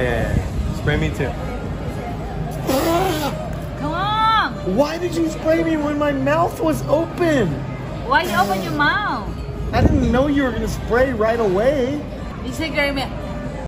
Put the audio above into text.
Yeah. Spray me too. Come on! Why did you spray me when my mouth was open? Why you open your mouth? I didn't know you were gonna spray right away. You said,